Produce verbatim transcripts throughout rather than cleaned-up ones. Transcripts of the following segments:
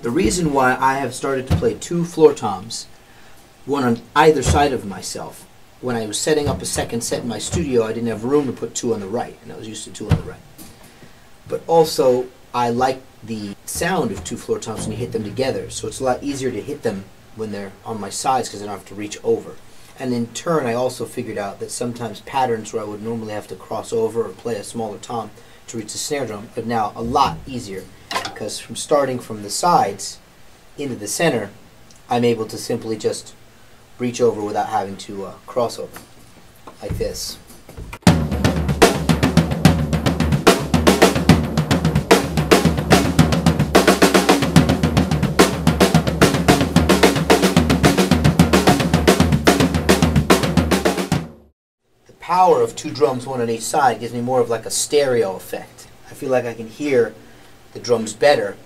The reason why I have started to play two floor toms, one on either side of myself. When I was setting up a second set in my studio, I didn't have room to put two on the right, and I was used to two on the right. But also, I like the sound of two floor toms when you hit them together, so it's a lot easier to hit them when they're on my sides because I don't have to reach over. And in turn, I also figured out that sometimes patterns where I would normally have to cross over or play a smaller tom to reach the snare drum are now a lot easier, because from starting from the sides into the center, I'm able to simply just reach over without having to uh, cross over, like this. The power of two drums, one on each side, gives me more of like a stereo effect. I feel like I can hear the drums better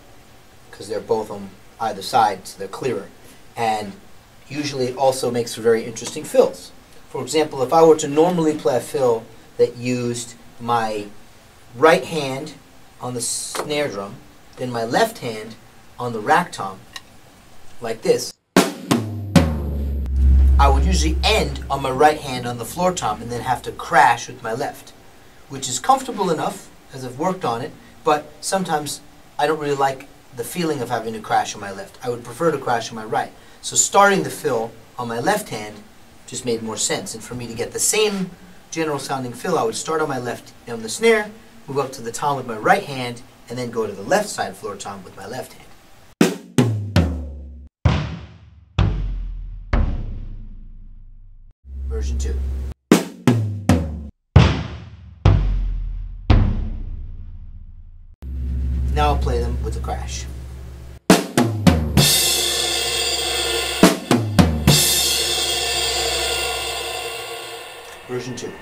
because they're both on either side, so they're clearer. And usually it also makes for very interesting fills. For example, if I were to normally play a fill that used my right hand on the snare drum, then my left hand on the rack tom, like this, I would usually end on my right hand on the floor tom and then have to crash with my left, which is comfortable enough as I've worked on it, but sometimes I don't really like the feeling of having to crash on my left. I would prefer to crash on my right. So starting the fill on my left hand just made more sense, and for me to get the same general sounding fill, I would start on my left on the snare, move up to the tom with my right hand, and then go to the left side floor tom with my left hand. Version two. Now I'll play them with a crash. Version two.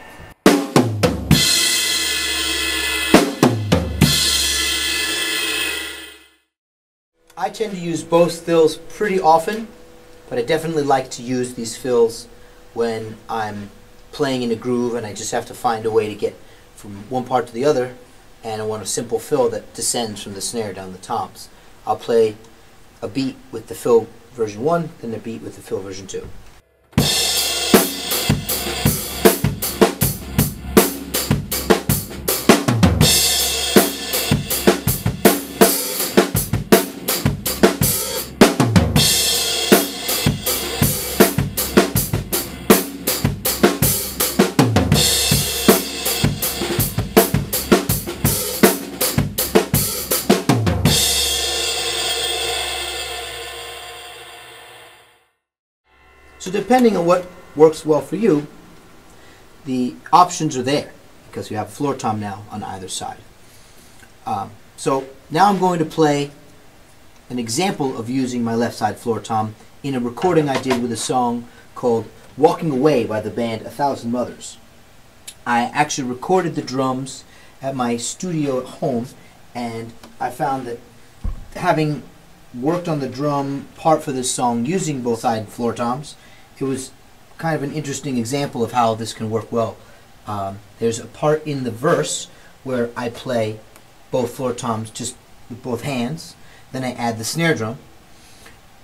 I tend to use both fills pretty often, but I definitely like to use these fills when I'm playing in a groove and I just have to find a way to get from one part to the other, and I want a simple fill that descends from the snare down the toms. I'll play a beat with the fill version one, then a beat with the fill version two. So depending on what works well for you, the options are there, because you have a floor tom now on either side. Um, so now I'm going to play an example of using my left side floor tom in a recording I did with a song called Walking Away by the band A Thousand Mothers. I actually recorded the drums at my studio at home, and I found that having worked on the drum part for this song using both side floor toms, it was kind of an interesting example of how this can work well. Um, there's a part in the verse where I play both floor toms just with both hands, then I add the snare drum,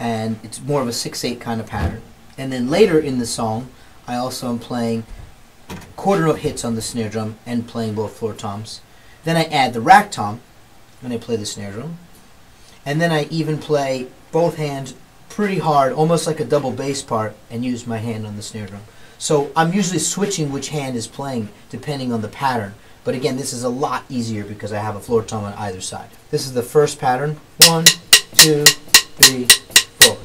and it's more of a six eight kind of pattern. And then later in the song, I also am playing quarter note hits on the snare drum and playing both floor toms. Then I add the rack tom, and I play the snare drum. And then I even play both hands pretty hard, almost like a double bass part, and use my hand on the snare drum. So I'm usually switching which hand is playing depending on the pattern. But again, this is a lot easier because I have a floor tom on either side. This is the first pattern. One, two, three, four.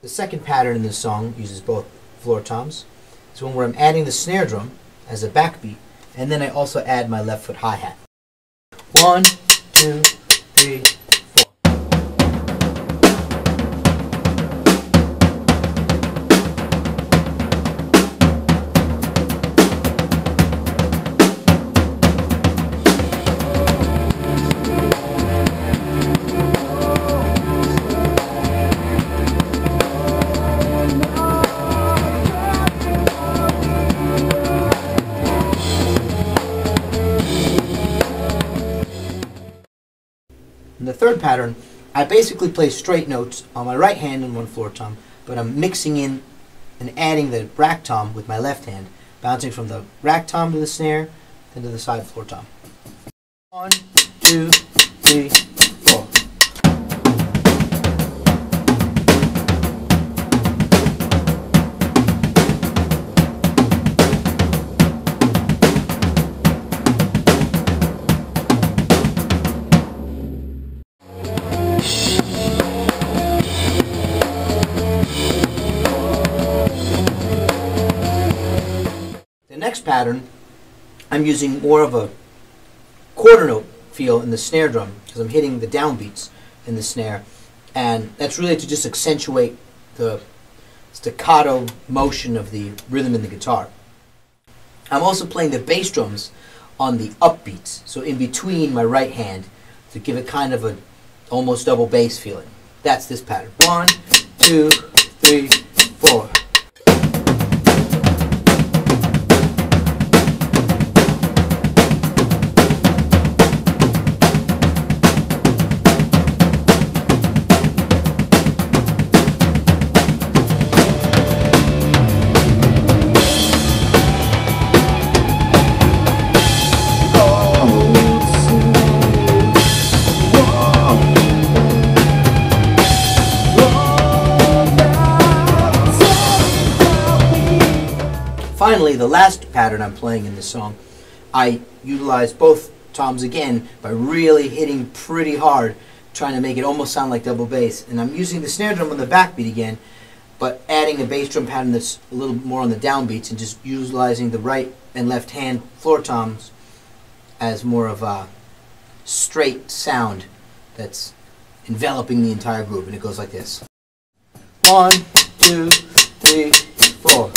The second pattern in this song uses both floor toms. It's one where I'm adding the snare drum as a backbeat, and then I also add my left foot hi-hat. One, two, three. third pattern, I basically play straight notes on my right hand and one floor tom, but I'm mixing in and adding the rack tom with my left hand, bouncing from the rack tom to the snare, then to the side floor tom. One, two, three, four. Next pattern, I'm using more of a quarter note feel in the snare drum because I'm hitting the downbeats in the snare, and that's really to just accentuate the staccato motion of the rhythm in the guitar. I'm also playing the bass drums on the upbeats, so in between my right hand, to give it kind of a almost double bass feeling. That's this pattern. One, two, three, four. Finally, the last pattern I'm playing in this song, I utilize both toms again by really hitting pretty hard, trying to make it almost sound like double bass. And I'm using the snare drum on the backbeat again, but adding a bass drum pattern that's a little more on the downbeats and just utilizing the right and left hand floor toms as more of a straight sound that's enveloping the entire groove. And it goes like this. One, two, three, four.